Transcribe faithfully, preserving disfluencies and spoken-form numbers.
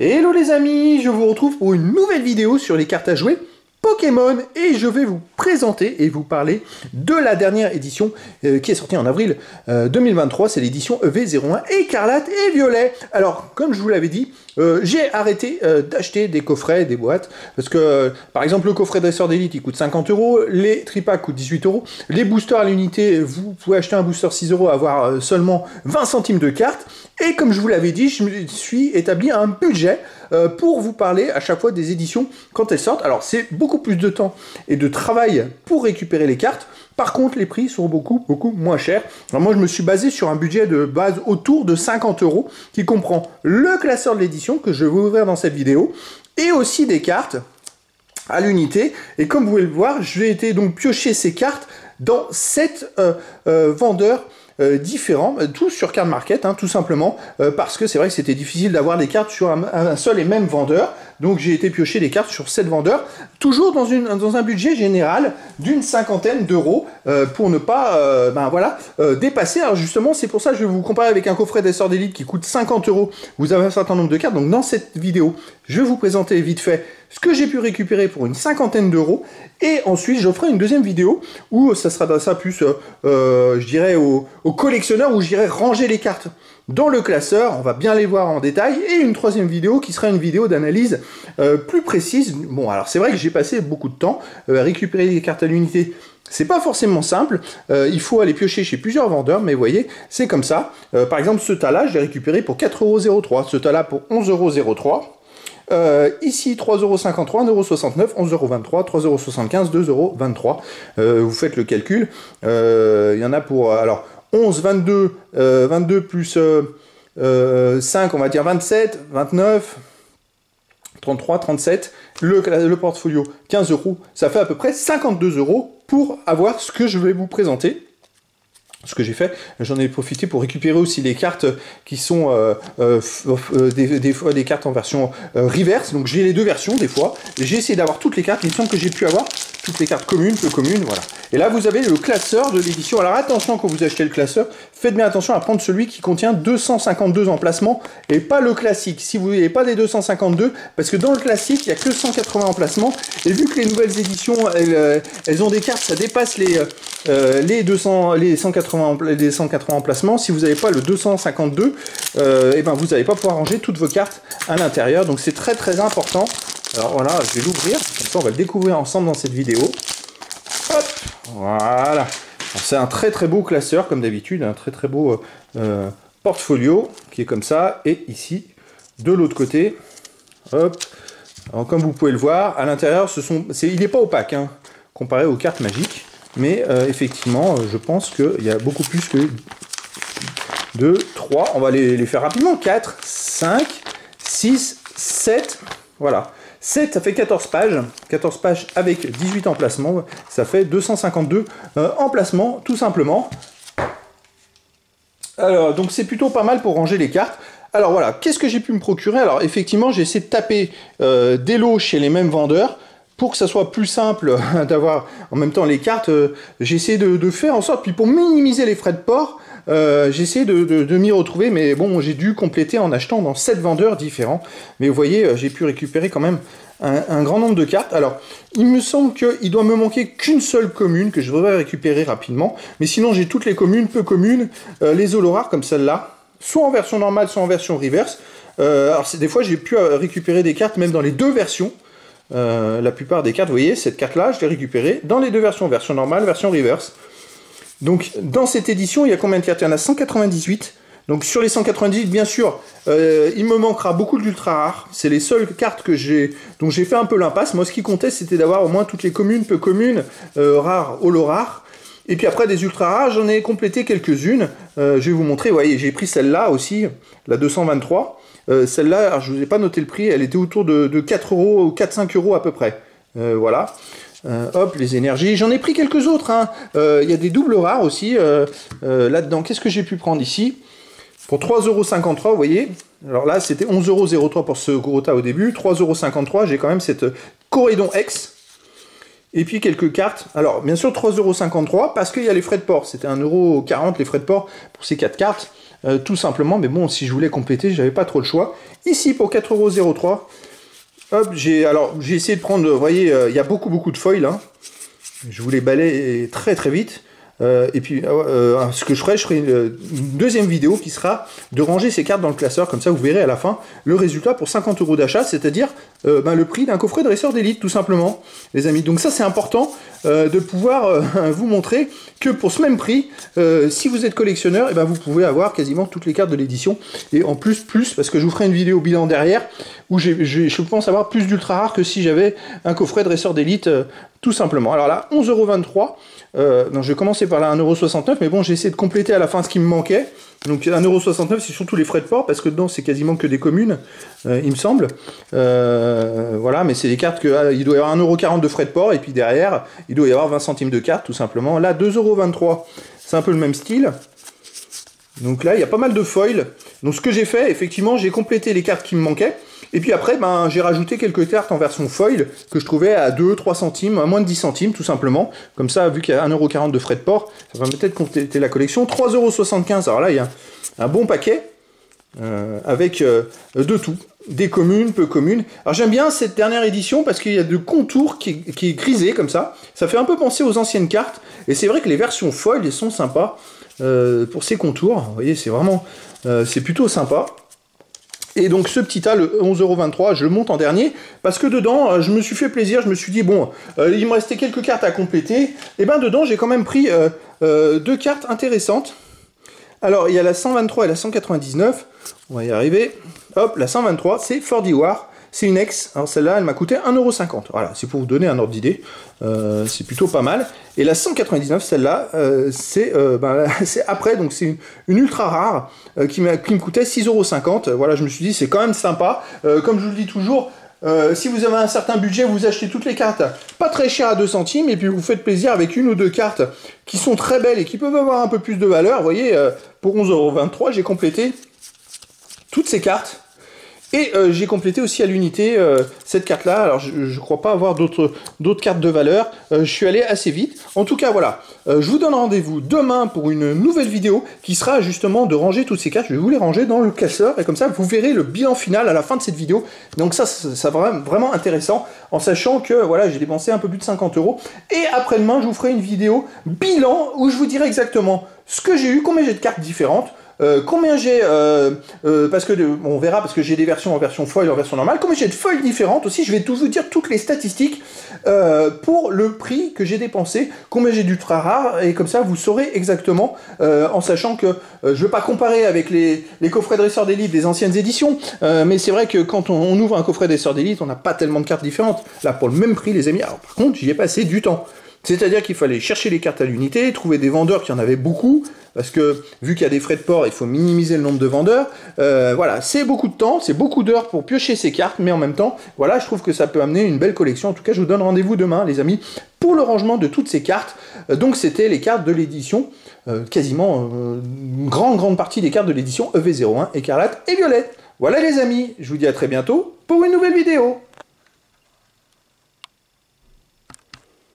Hello les amis, je vous retrouve pour une nouvelle vidéo sur les cartes à jouer Pokémon et je vais vous présenter et vous parler de la dernière édition euh, qui est sortie en avril euh, deux mille vingt-trois, c'est l'édition E V zéro un Écarlate et Violet. Alors comme je vous l'avais dit, euh, j'ai arrêté euh, d'acheter des coffrets, des boîtes, parce que euh, par exemple le coffret dresseur d'élite il coûte cinquante euros, les tripacks coûtent dix-huit euros, les boosters à l'unité, vous pouvez acheter un booster six euros, avoir euh, seulement vingt centimes de carte. Et comme je vous l'avais dit, je me suis établi un budget euh, pour vous parler à chaque fois des éditions quand elles sortent. Alors c'est beaucoup plus de temps et de travail pour récupérer les cartes. Par contre, les prix sont beaucoup, beaucoup moins chers. Alors moi, je me suis basé sur un budget de base autour de cinquante euros qui comprend le classeur de l'édition que je vais vous ouvrir dans cette vidéo et aussi des cartes à l'unité. Et comme vous pouvez le voir, j'ai été donc piocher ces cartes dans sept euh, euh, vendeurs Euh, différents, euh, tous sur Card Market, hein, tout simplement, euh, parce que c'est vrai que c'était difficile d'avoir des cartes sur un, un seul et même vendeur, donc j'ai été piocher des cartes sur sept vendeurs, toujours dans, une, dans un budget général d'une cinquantaine d'euros, euh, pour ne pas euh, ben voilà, euh, dépasser. Alors justement, c'est pour ça que je vais vous comparer avec un coffret d'essor d'élite qui coûte cinquante euros, vous avez un certain nombre de cartes, donc dans cette vidéo, je vais vous présenter vite fait ce que j'ai pu récupérer pour une cinquantaine d'euros, et ensuite je ferai une deuxième vidéo où ça sera ça plus, euh, euh, je dirais, aux au collectionneurs, où j'irai ranger les cartes dans le classeur, on va bien les voir en détail, et une troisième vidéo qui sera une vidéo d'analyse euh, plus précise. Bon, alors c'est vrai que j'ai passé beaucoup de temps euh, à récupérer les cartes à l'unité. C'est pas forcément simple, euh, il faut aller piocher chez plusieurs vendeurs, mais vous voyez, c'est comme ça. Euh, par exemple, ce tas-là, je l'ai récupéré pour quatre euros zéro trois, ce tas-là pour onze euros zéro trois. Euh, ici trois euros cinquante-trois, un euro soixante-neuf, onze euros vingt-trois, trois euros soixante-quinze, deux euros vingt-trois. Euh, vous faites le calcul. Il euh, y en a pour alors onze, vingt-deux, euh, vingt-deux plus euh, euh, cinq, on va dire vingt-sept, vingt-neuf, trente-trois, trente-sept. Le, le portfolio quinze euros, ça fait à peu près cinquante-deux euros pour avoir ce que je vais vous présenter. Ce que j'ai fait, j'en ai profité pour récupérer aussi les cartes qui sont euh, euh, des, des fois des cartes en version euh, reverse. Donc j'ai les deux versions des fois. J'ai essayé d'avoir toutes les cartes. Il me semble que j'ai pu avoir toutes les cartes communes, peu communes, voilà. Et là vous avez le classeur de l'édition. Alors attention quand vous achetez le classeur, faites bien attention à prendre celui qui contient deux cent cinquante-deux emplacements et pas le classique. Si vous n'avez pas des deux cent cinquante-deux, parce que dans le classique il n'y a que cent quatre-vingts emplacements. Et vu que les nouvelles éditions elles, elles ont des cartes, ça dépasse les euh, les deux cents, les cent quatre-vingts. Les cent quatre-vingts emplacements, si vous n'avez pas le deux cent cinquante-deux, euh, et ben vous n'allez pas pouvoir ranger toutes vos cartes à l'intérieur, donc c'est très très important. Alors voilà, je vais l'ouvrir, comme ça on va le découvrir ensemble dans cette vidéo. Hop, voilà, c'est un très très beau classeur comme d'habitude, un très très beau euh, portfolio qui est comme ça, et ici de l'autre côté, hop. Alors, comme vous pouvez le voir, à l'intérieur, ce sont, c'est, il n'est pas opaque hein, comparé aux cartes magiques. Mais euh, effectivement, euh, je pense qu'il y a beaucoup plus que deux, trois, on va les, les faire rapidement, quatre, cinq, six, sept, voilà. sept, ça fait quatorze pages, quatorze pages avec dix-huit emplacements, ça fait deux cent cinquante-deux euh, emplacements, tout simplement. Alors, donc c'est plutôt pas mal pour ranger les cartes. Alors voilà, qu'est-ce que j'ai pu me procurer? Alors effectivement, j'ai essayé de taper euh, des lots chez les mêmes vendeurs, pour que ça soit plus simple d'avoir en même temps les cartes, euh, j'ai essayé de, de faire en sorte, puis pour minimiser les frais de port, euh, j'ai essayé de, de, de m'y retrouver, mais bon, j'ai dû compléter en achetant dans sept vendeurs différents. Mais vous voyez, j'ai pu récupérer quand même un, un grand nombre de cartes. Alors, il me semble qu'il doit me manquer qu'une seule commune que je devrais récupérer rapidement, mais sinon j'ai toutes les communes, peu communes, euh, les eaux rares comme celle-là, soit en version normale, soit en version reverse. Euh, alors, des fois, j'ai pu récupérer des cartes même dans les deux versions. Euh, la plupart des cartes, vous voyez, cette carte-là, je l'ai récupérée dans les deux versions, version normale, version reverse. Donc, dans cette édition, il y a combien de cartes? Il y en a cent quatre-vingt-dix-huit. Donc, sur les cent quatre-vingt-dix-huit, bien sûr, euh, il me manquera beaucoup d'ultra rares. C'est les seules cartes que j'ai, dont j'ai fait un peu l'impasse. Moi, ce qui comptait, c'était d'avoir au moins toutes les communes, peu communes, euh, rares, holo rares. Et puis après, des ultra rares, j'en ai complété quelques-unes. Euh, je vais vous montrer, vous voyez, j'ai pris celle-là aussi, la deux cent vingt-trois. Euh, celle-là, je ne vous ai pas noté le prix, elle était autour de, de quatre euros ou quatre à cinq euros à peu près. Euh, voilà. Euh, hop, les énergies. J'en ai pris quelques autres. Hein. Euh, y a des doubles rares aussi euh, euh, là-dedans. Qu'est-ce que j'ai pu prendre ici? Pour trois euros cinquante-trois, vous voyez. Alors là, c'était onze euros zéro trois pour ce gros tas au début. trois euros cinquante-trois, j'ai quand même cette Corridon X. Et puis quelques cartes. Alors, bien sûr, trois euros cinquante-trois parce qu'il y a les frais de port. C'était un euro quarante les frais de port pour ces quatre cartes. euh, tout simplement. Mais bon, si je voulais compléter, j'avais pas trop le choix. Ici, pour quatre euros zéro trois, hop, j'ai alors j'ai essayé de prendre, vous voyez, il euh, y a beaucoup, beaucoup de foil, hein. Je vous les balaye très, très vite. Euh, et puis, euh, ce que je ferai, je ferai une, une deuxième vidéo qui sera de ranger ces cartes dans le classeur. Comme ça, vous verrez à la fin le résultat pour cinquante euros d'achat, c'est-à-dire euh, ben, le prix d'un coffret dresseur d'élite, tout simplement, les amis. Donc ça, c'est important euh, de pouvoir euh, vous montrer que pour ce même prix, euh, si vous êtes collectionneur, eh ben, vous pouvez avoir quasiment toutes les cartes de l'édition. Et en plus, plus, parce que je vous ferai une vidéo bilan derrière, où j'ai, j'ai, je pense avoir plus d'ultra rares que si j'avais un coffret dresseur d'élite, euh, tout simplement. Alors là, onze euros vingt-trois. Euh, non, je vais commencer par là, un euro soixante-neuf, mais bon, j'ai essayé de compléter à la fin ce qui me manquait. Donc un euro soixante-neuf, c'est surtout les frais de port, parce que dedans, c'est quasiment que des communes, euh, il me semble. Euh, voilà, mais c'est des cartes que euh, il doit y avoir un euro quarante de frais de port, et puis derrière, il doit y avoir vingt centimes de carte, tout simplement. Là, deux euros vingt-trois, c'est un peu le même style. Donc là, il y a pas mal de foil. Donc ce que j'ai fait, effectivement, j'ai complété les cartes qui me manquaient. Et puis après, ben, j'ai rajouté quelques cartes en version foil que je trouvais à deux, trois centimes, à moins de dix centimes, tout simplement. Comme ça, vu qu'il y a un euro quarante de frais de port, ça va peut-être compléter la collection. trois euros soixante-quinze, alors là, il y a un bon paquet euh, avec euh, de tout. Des communes, peu communes. Alors j'aime bien cette dernière édition parce qu'il y a du contour qui est, qui est grisé comme ça. Ça fait un peu penser aux anciennes cartes. Et c'est vrai que les versions foil, elles sont sympas euh, pour ces contours. Vous voyez, c'est vraiment... Euh, c'est plutôt sympa. Et donc ce petit tas, le onze euros vingt-trois, je le monte en dernier, parce que dedans, je me suis fait plaisir, je me suis dit, bon, euh, il me restait quelques cartes à compléter, et ben dedans, j'ai quand même pris euh, euh, deux cartes intéressantes. Alors, il y a la cent vingt-trois et la cent quatre-vingt-dix-neuf, on va y arriver. Hop, la cent vingt-trois, c'est Fordiwar, c'est une ex, alors celle-là, elle m'a coûté un euro cinquante. Voilà, c'est pour vous donner un ordre d'idée, euh, c'est plutôt pas mal. Et la cent quatre-vingt-dix-neuf, celle-là, euh, c'est euh, ben, après, donc c'est une, une ultra rare euh, qui, qui me coûtait six euros cinquante. Voilà, je me suis dit, c'est quand même sympa. Euh, comme je vous le dis toujours, euh, si vous avez un certain budget, vous achetez toutes les cartes pas très chères à deux centimes, et puis vous faites plaisir avec une ou deux cartes qui sont très belles et qui peuvent avoir un peu plus de valeur. Vous voyez, euh, pour onze euros vingt-trois, j'ai complété toutes ces cartes. Et euh, j'ai complété aussi à l'unité euh, cette carte-là. Alors, je ne crois pas avoir d'autres cartes de valeur. Euh, je suis allé assez vite. En tout cas, voilà. Euh, je vous donne rendez-vous demain pour une nouvelle vidéo qui sera justement de ranger toutes ces cartes. Je vais vous les ranger dans le classeur. Et comme ça, vous verrez le bilan final à la fin de cette vidéo. Donc ça, c'est vraiment intéressant. En sachant que, voilà, j'ai dépensé un peu plus de cinquante euros. Et après-demain, je vous ferai une vidéo bilan où je vous dirai exactement ce que j'ai eu, combien j'ai de cartes différentes. Euh, combien j'ai, euh, euh, parce que, de, bon, on verra, parce que j'ai des versions en version foil, en version normale, combien j'ai de foil différentes aussi, je vais tout vous dire toutes les statistiques euh, pour le prix que j'ai dépensé, combien j'ai d'ultra rare, et comme ça vous saurez exactement, euh, en sachant que euh, je ne veux pas comparer avec les, les coffrets dresseurs d'élite des anciennes éditions, euh, mais c'est vrai que quand on, on ouvre un coffret dresseur d'élite, on n'a pas tellement de cartes différentes. Là, pour le même prix, les amis, alors par contre, j'y ai passé du temps. C'est-à-dire qu'il fallait chercher les cartes à l'unité, trouver des vendeurs qui en avaient beaucoup, parce que vu qu'il y a des frais de port, il faut minimiser le nombre de vendeurs. Euh, voilà, c'est beaucoup de temps, c'est beaucoup d'heures pour piocher ces cartes, mais en même temps, voilà, je trouve que ça peut amener une belle collection. En tout cas, je vous donne rendez-vous demain, les amis, pour le rangement de toutes ces cartes. Euh, donc, c'était les cartes de l'édition, euh, quasiment euh, une grande, grande partie des cartes de l'édition E V zéro un, Écarlate et Violet. Voilà, les amis, je vous dis à très bientôt pour une nouvelle vidéo.